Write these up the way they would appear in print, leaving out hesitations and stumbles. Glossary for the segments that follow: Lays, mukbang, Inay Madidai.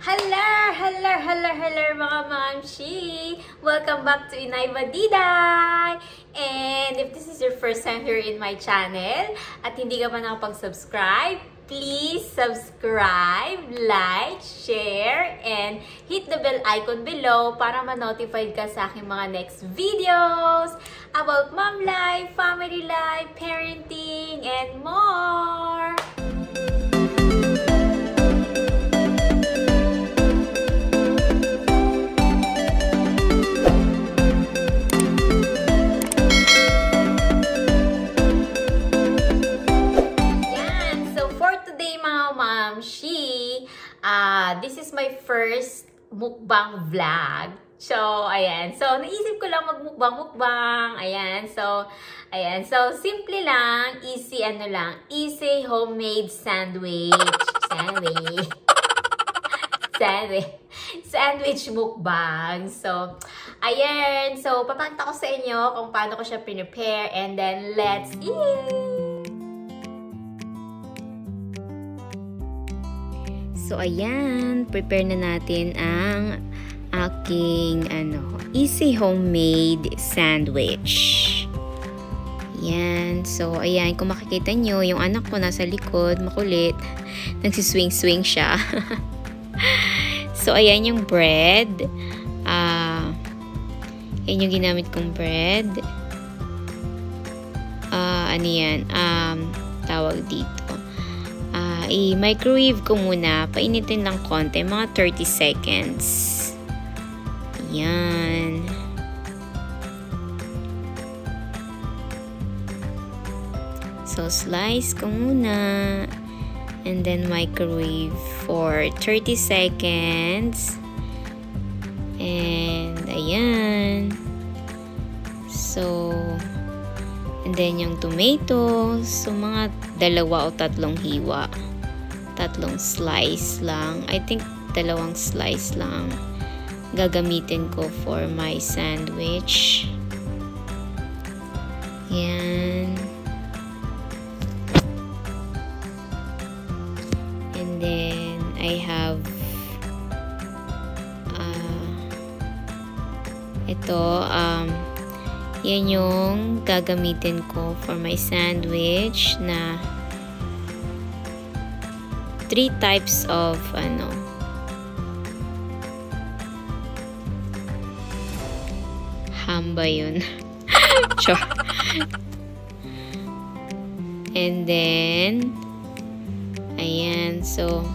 Hello mga mamshi! Welcome back to Inay Madidai! And if this is your first time here in my channel at hindi ka pa nakapag-subscribe, please subscribe, like, share, and hit the bell icon below para ma-notified ka sa aking mga next videos about mom life, family life, parenting, and more! This is my first mukbang vlog. So, ayan. So, naisip ko lang magmukbang. Ayan. So, ayan. So, simple lang. Easy, ano lang. Easy homemade sandwich. Sandwich mukbang. So, ayan. So, papakita ko sa inyo kung paano ko siya prepare. And then, let's eat! So, ayan, prepare na natin ang aking easy homemade sandwich. Ayan. So, ayan, kung makikita nyo, yung anak ko nasa likod, makulit. Nagsiswing-swing siya. So, ayan yung bread. Yan yung ginamit kong bread. Ano yan? Tawag dito. I-microwave ko muna. Painitin lang konti. Mga 30 seconds. Ayan. So, slice ko muna. And then, microwave for 30 seconds. And, ayan. So, and then, yung tomatoes. So, mga 2 o 3 hiwa. 3 slice lang. I think 2 slice lang gagamitin ko for my sandwich. Yan. And then I have ito yan yung gagamitin ko for my sandwich na 3 types of ham ba yun? Sure. And then ayan, so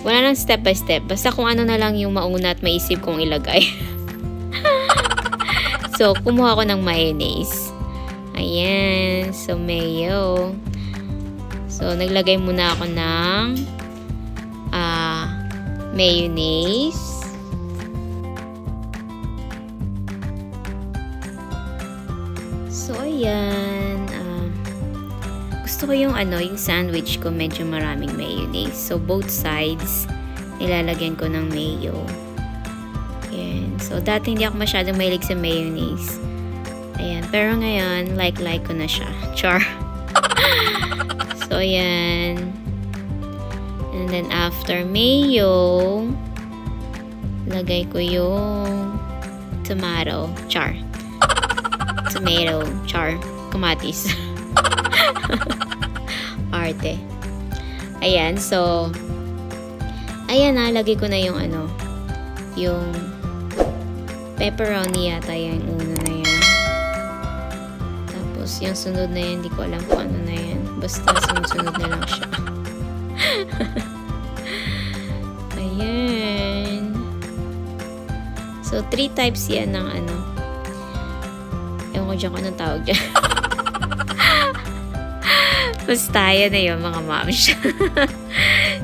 wala nang step by step, basta kung ano na lang yung mauna at maisip kong ilagay. So kumuha ko ng mayonnaise. Ayan, so mayo. So, naglagay muna ako ng mayonnaise. So, ayan. Gusto ko yung, yung sandwich ko medyo maraming mayonnaise. So, both sides, nilalagyan ko ng mayo. Ayan. So, dati hindi ako masyadong mahilig sa mayonnaise. Ayan. Pero ngayon, like ko na siya. Char. So, ayan. And then, after mayo, lagay ko yung tomato. Kamatis. Arte. Ayan. So, ayan na. Lagay ko na yung yung pepperoni yata. Yung una na yun. Tapos, yung sunod na yun. Hindi ko alam kung ano na yun. Basta, sunod-sunod na lang siya. Ayan. So, 3 types yan ng ewan ko dyan kung anong tawag dyan. Basta, yan na yun, mga moms.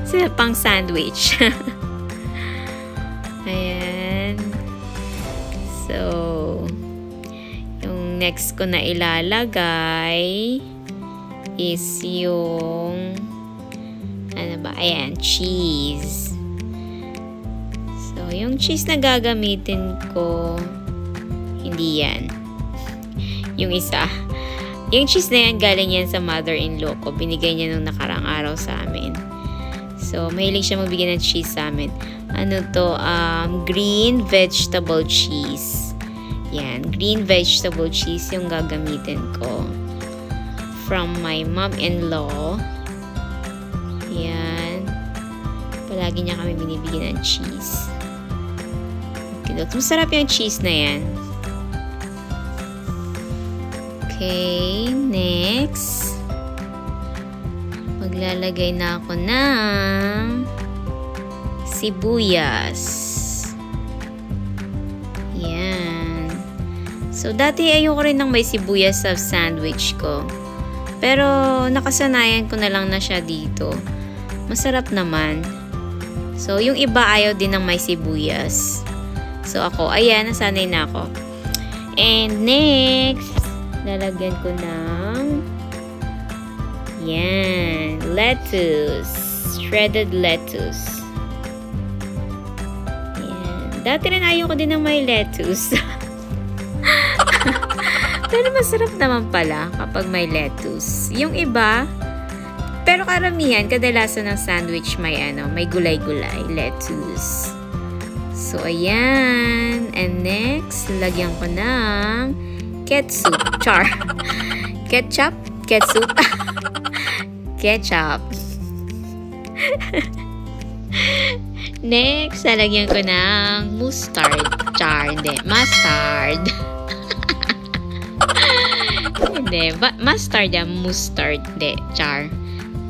So, pang sandwich. Ayan. So, yung next ko na ilalagay is yung ayan, cheese. So, yung cheese na gagamitin ko, hindi yan. Yung isa. Yung cheese na yan, galing yan sa mother-in-law ko. Binigay niya nung nakarang araw sa amin. So, mahilig siya magbigay ng cheese sa amin. Ano to? Green vegetable cheese. Yan. Green vegetable cheese yung gagamitin ko. From my mom-in-law. Yan. Palagi niya kami binibigyan ng cheese. Okay, look. Masarap yung cheese na yan. Okay. Next. Maglalagay na ako ng sibuyas. Yan. So, dati ayoko rin ng may sibuyas sa sandwich ko. Pero, nakasanayan ko na lang na siya dito. Masarap naman. So, yung iba ayaw din ng may sibuyas. So, ako, ayan, nasanay na ako. And next, lalagyan ko ng yan, lettuce, shredded lettuce. Yan. Dati rin ayoko din ng may lettuce. Pero masarap naman pala kapag may lettuce. Yung iba, pero karamihan, kadalasan ng sandwich may ano, may gulay-gulay, lettuce. So, ayan. And next, lagyan ko ng ketchup. Char. Ketchup? Ketchup? Ketchup. Next, lalagyan ko ng mustard. Char, hindi. Mustard. Hindi. Mustard yan. Mustard. Hindi. Char.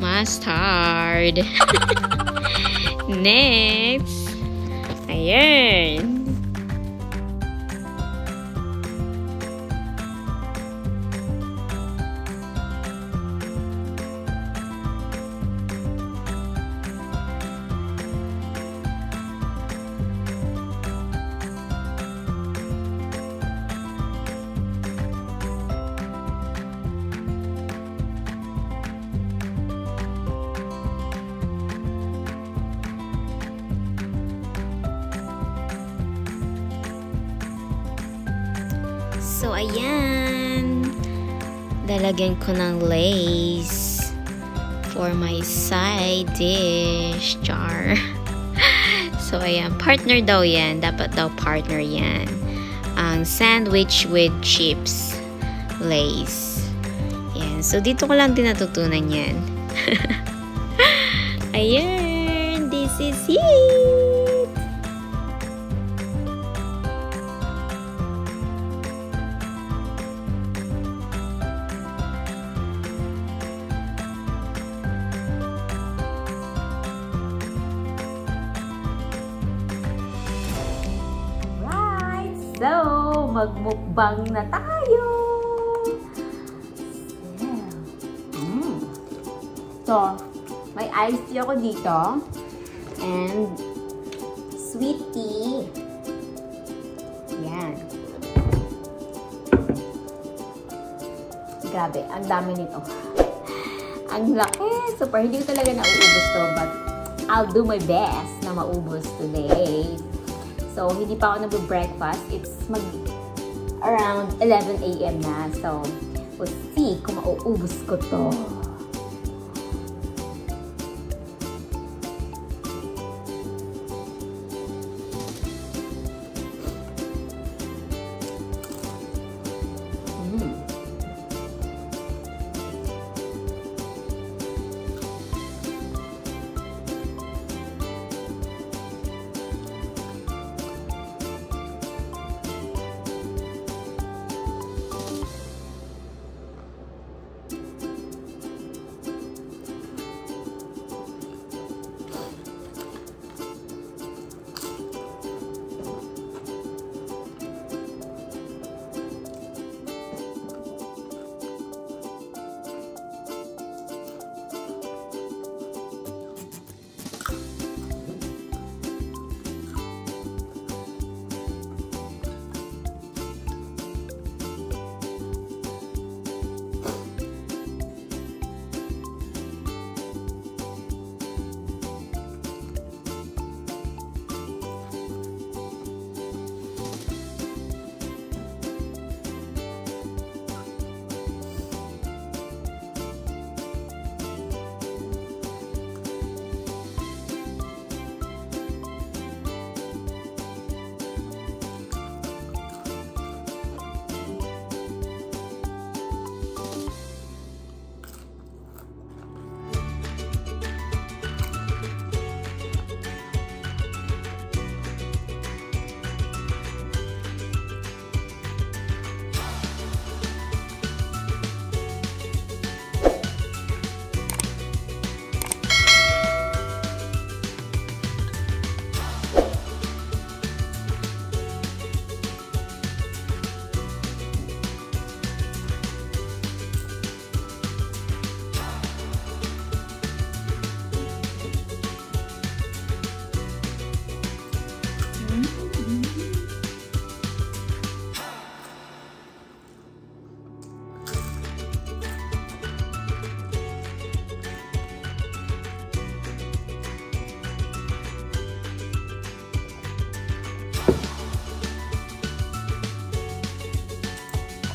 Mustard. Next. Ayan. So, ayan. Lalagyan ko ng Lays for my side dish. Char. So, ayan. Partner daw yan. Dapat daw partner yan. Ang sandwich with chips. Lays. Ayan. So, dito ko lang din natutunan yan. Ayan. This is it. So, magmukbang na tayo! Yeah. So, may iced tea ako dito. And, sweet tea. Yan. Grabe, ang dami nito. Ang laki! Super, hindi ko talaga nauubos to. But, I'll do my best na maubos today. So, hindi pa ako nag-breakfast. It's around 11 AM na. So, we'll see kung mauubos ko to.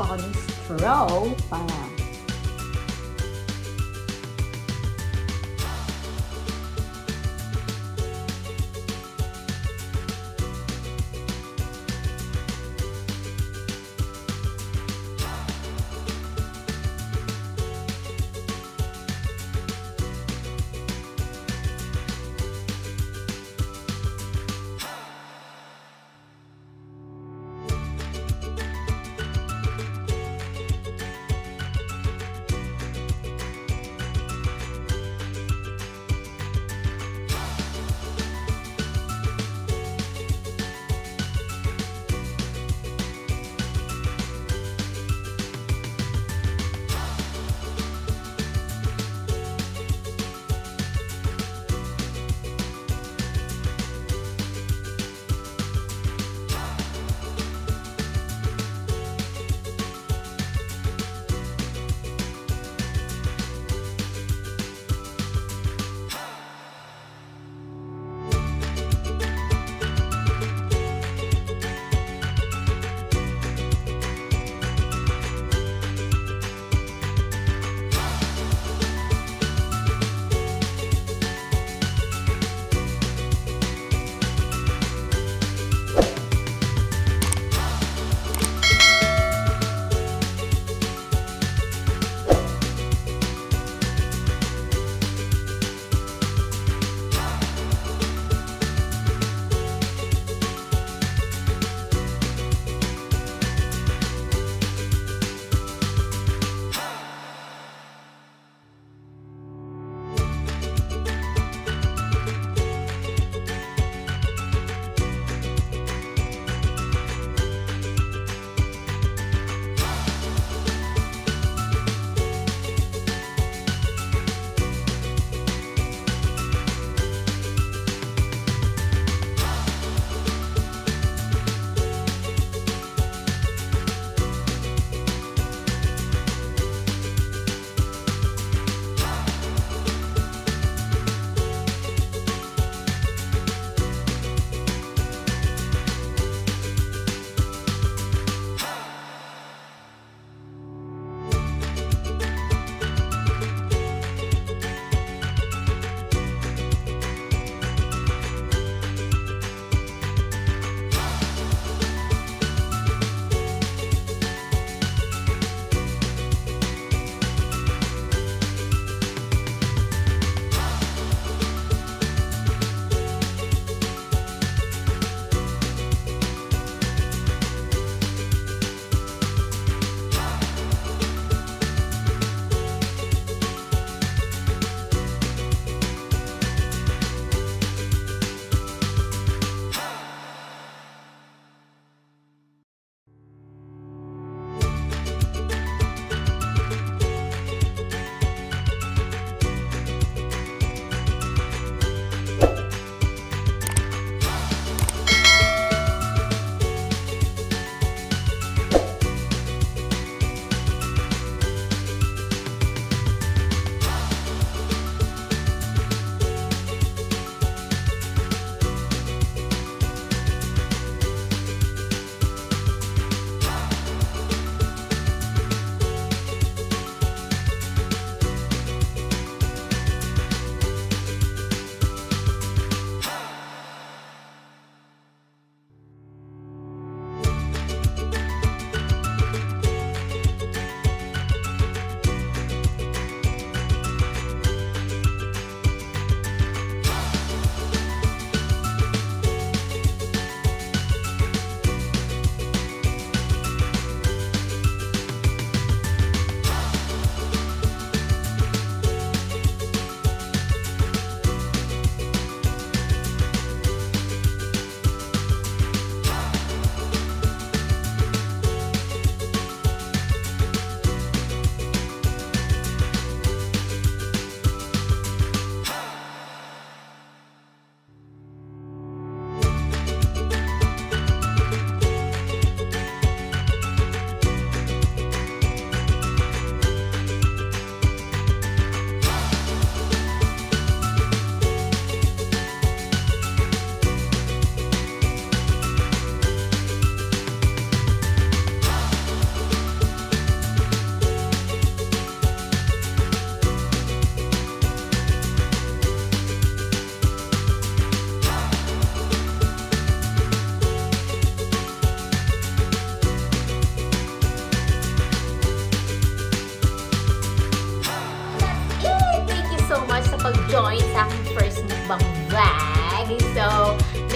sawing straw para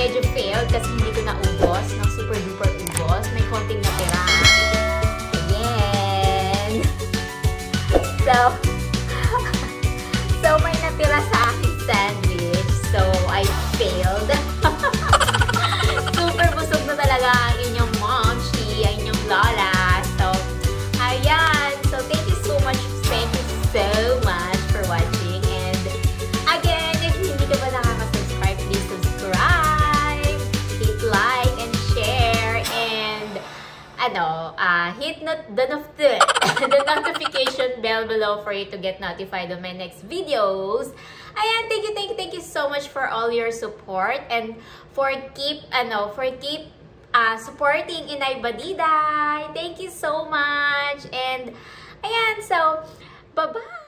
medyo failed kasi hindi ko naubos ng super duper ubos. May konting natira. Ayan! So may natira sa aking sandwich. So, I failed. Super busog na talaga ang inyong mom, she, ang inyong lola. So, ayan! So, thank you so much. Thank you so much for watching. Hit the notification bell below for you to get notified on my next videos. Ayan, thank you so much for all your support and for keep supporting Inay Madidai. Thank you so much. And ayan, so bye-bye.